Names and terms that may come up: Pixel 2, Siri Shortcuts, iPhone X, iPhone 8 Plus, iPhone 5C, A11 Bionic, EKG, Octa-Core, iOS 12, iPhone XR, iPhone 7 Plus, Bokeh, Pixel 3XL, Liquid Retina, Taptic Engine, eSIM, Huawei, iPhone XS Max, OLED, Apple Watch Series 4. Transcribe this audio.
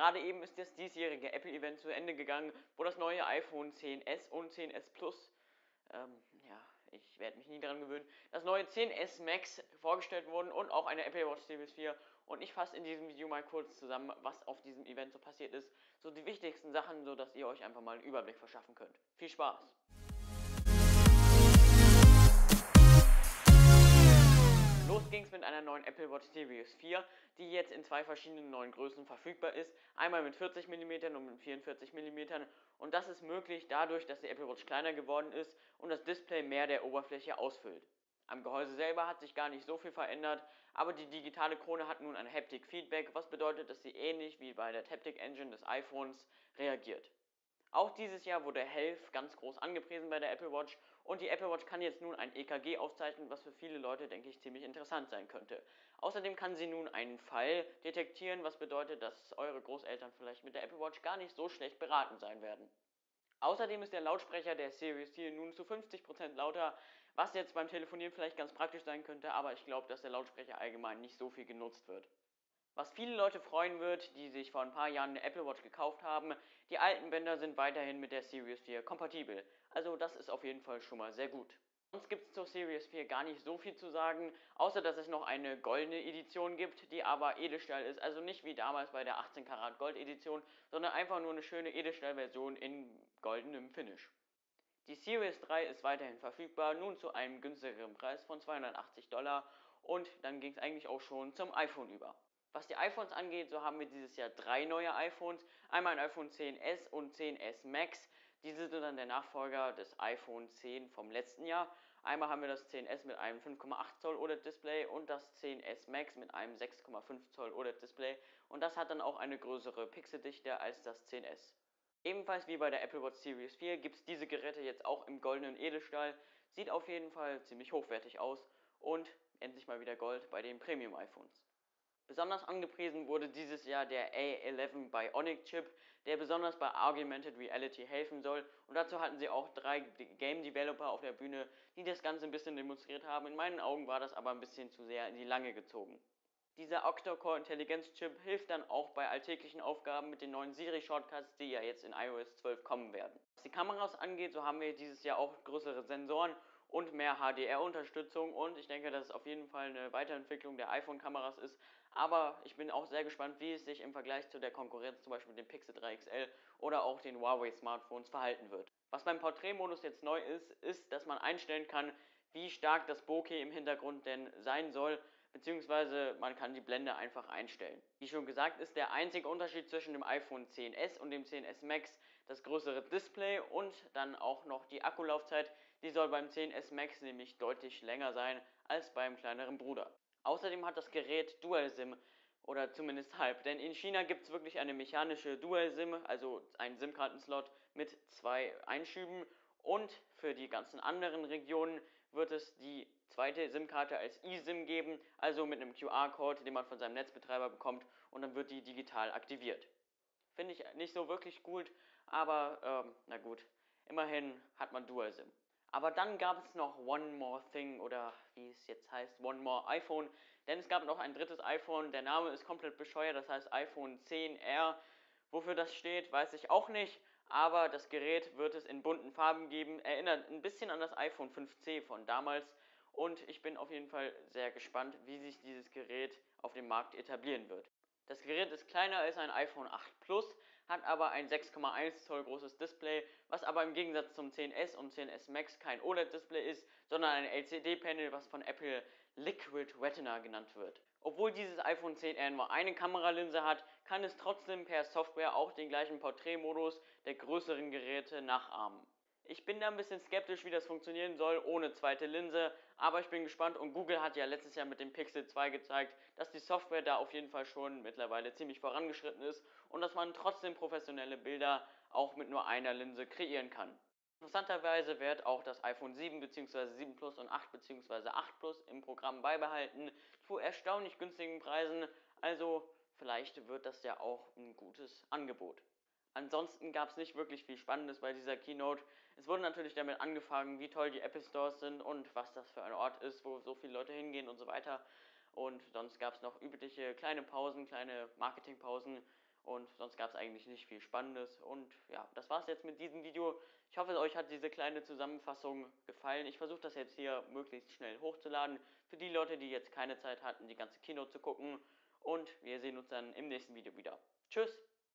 Gerade eben ist das diesjährige Apple-Event zu Ende gegangen, wo das neue iPhone XS und XS Plus, ich werde mich nie dran gewöhnen, das neue XS Max vorgestellt wurden und auch eine Apple Watch Series 4. Und ich fasse in diesem Video mal kurz zusammen, was auf diesem Event so passiert ist. So die wichtigsten Sachen, sodass ihr euch einfach mal einen Überblick verschaffen könnt. Viel Spaß! Los ging's mit einer neuen Apple Watch Series 4, die jetzt in zwei verschiedenen neuen Größen verfügbar ist. Einmal mit 40 mm und mit 44 mm. Und das ist möglich dadurch, dass die Apple Watch kleiner geworden ist und das Display mehr der Oberfläche ausfüllt. Am Gehäuse selber hat sich gar nicht so viel verändert, aber die digitale Krone hat nun ein Haptic Feedback, was bedeutet, dass sie ähnlich wie bei der Taptic Engine des iPhones reagiert. Auch dieses Jahr wurde Health ganz groß angepriesen bei der Apple Watch und die Apple Watch kann jetzt nun ein EKG aufzeichnen, was für viele Leute, denke ich, ziemlich interessant sein könnte. Außerdem kann sie nun einen Fall detektieren, was bedeutet, dass eure Großeltern vielleicht mit der Apple Watch gar nicht so schlecht beraten sein werden. Außerdem ist der Lautsprecher der Series 4 nun zu 50% lauter, was jetzt beim Telefonieren vielleicht ganz praktisch sein könnte, aber ich glaube, dass der Lautsprecher allgemein nicht so viel genutzt wird. Was viele Leute freuen wird, die sich vor ein paar Jahren eine Apple Watch gekauft haben, die alten Bänder sind weiterhin mit der Series 4 kompatibel. Also das ist auf jeden Fall schon mal sehr gut. Sonst gibt es zur Series 4 gar nicht so viel zu sagen, außer dass es noch eine goldene Edition gibt, die aber Edelstahl ist. Also nicht wie damals bei der 18 Karat Gold Edition, sondern einfach nur eine schöne Edelstahl-Version in goldenem Finish. Die Series 3 ist weiterhin verfügbar, nun zu einem günstigeren Preis von $280 und dann ging es eigentlich auch schon zum iPhone über. Was die iPhones angeht, so haben wir dieses Jahr drei neue iPhones, einmal ein iPhone XS und XS Max, diese sind dann der Nachfolger des iPhone X vom letzten Jahr. Einmal haben wir das XS mit einem 5,8 Zoll OLED Display und das XS Max mit einem 6,5 Zoll OLED Display und das hat dann auch eine größere Pixeldichte als das XS. Ebenfalls wie bei der Apple Watch Series 4 gibt es diese Geräte jetzt auch im goldenen Edelstahl, sieht auf jeden Fall ziemlich hochwertig aus und endlich mal wieder Gold bei den Premium iPhones. Besonders angepriesen wurde dieses Jahr der A11 Bionic Chip, der besonders bei Augmented Reality helfen soll. Und dazu hatten sie auch drei Game Developer auf der Bühne, die das Ganze ein bisschen demonstriert haben. In meinen Augen war das aber ein bisschen zu sehr in die Lange gezogen. Dieser Octa-Core Intelligenzchip hilft dann auch bei alltäglichen Aufgaben mit den neuen Siri Shortcuts, die ja jetzt in iOS 12 kommen werden. Was die Kameras angeht, so haben wir dieses Jahr auch größere Sensoren und mehr HDR-Unterstützung und ich denke, dass es auf jeden Fall eine Weiterentwicklung der iPhone-Kameras ist, aber ich bin auch sehr gespannt, wie es sich im Vergleich zu der Konkurrenz, zum Beispiel dem Pixel 3XL oder auch den Huawei-Smartphones verhalten wird. Was beim Porträtmodus jetzt neu ist, ist, dass man einstellen kann, wie stark das Bokeh im Hintergrund denn sein soll, beziehungsweise man kann die Blende einfach einstellen. Wie schon gesagt, ist der einzige Unterschied zwischen dem iPhone XS und dem XS Max das größere Display und dann auch noch die Akkulaufzeit. Die soll beim XS Max nämlich deutlich länger sein als beim kleineren Bruder. Außerdem hat das Gerät Dual-SIM oder zumindest halb, denn in China gibt es wirklich eine mechanische Dual-SIM, also einen SIM-Kartenslot mit zwei Einschüben und für die ganzen anderen Regionen wird es die zweite SIM-Karte als eSIM geben, also mit einem QR-Code, den man von seinem Netzbetreiber bekommt und dann wird die digital aktiviert. Finde ich nicht so wirklich gut, aber na gut, immerhin hat man Dual-SIM. Aber dann gab es noch One More Thing oder wie es jetzt heißt, One More iPhone, denn es gab noch ein drittes iPhone, der Name ist komplett bescheuert, das heißt iPhone XR. Wofür das steht, weiß ich auch nicht, aber das Gerät wird es in bunten Farben geben, erinnert ein bisschen an das iPhone 5C von damals und ich bin auf jeden Fall sehr gespannt, wie sich dieses Gerät auf dem Markt etablieren wird. Das Gerät ist kleiner als ein iPhone 8 Plus, hat aber ein 6,1 Zoll großes Display, was aber im Gegensatz zum XS und XS Max kein OLED-Display ist, sondern ein LCD-Panel, was von Apple Liquid Retina genannt wird. Obwohl dieses iPhone XR nur eine Kameralinse hat, kann es trotzdem per Software auch den gleichen Porträtmodus der größeren Geräte nachahmen. Ich bin da ein bisschen skeptisch, wie das funktionieren soll ohne zweite Linse, aber ich bin gespannt und Google hat ja letztes Jahr mit dem Pixel 2 gezeigt, dass die Software da auf jeden Fall schon mittlerweile ziemlich vorangeschritten ist und dass man trotzdem professionelle Bilder auch mit nur einer Linse kreieren kann. Interessanterweise wird auch das iPhone 7 bzw. 7 Plus und 8 bzw. 8 Plus im Programm beibehalten, zu erstaunlich günstigen Preisen, also vielleicht wird das ja auch ein gutes Angebot. Ansonsten gab es nicht wirklich viel Spannendes bei dieser Keynote. Es wurde natürlich damit angefangen, wie toll die Apple Stores sind und was das für ein Ort ist, wo so viele Leute hingehen und so weiter. Und sonst gab es noch übliche kleine Pausen, kleine Marketingpausen Und sonst gab es eigentlich nicht viel Spannendes. Und ja, das war es jetzt mit diesem Video. Ich hoffe, euch hat diese kleine Zusammenfassung gefallen. Ich versuche das jetzt hier möglichst schnell hochzuladen. Für die Leute, die jetzt keine Zeit hatten, die ganze Keynote zu gucken. Und wir sehen uns dann im nächsten Video wieder. Tschüss!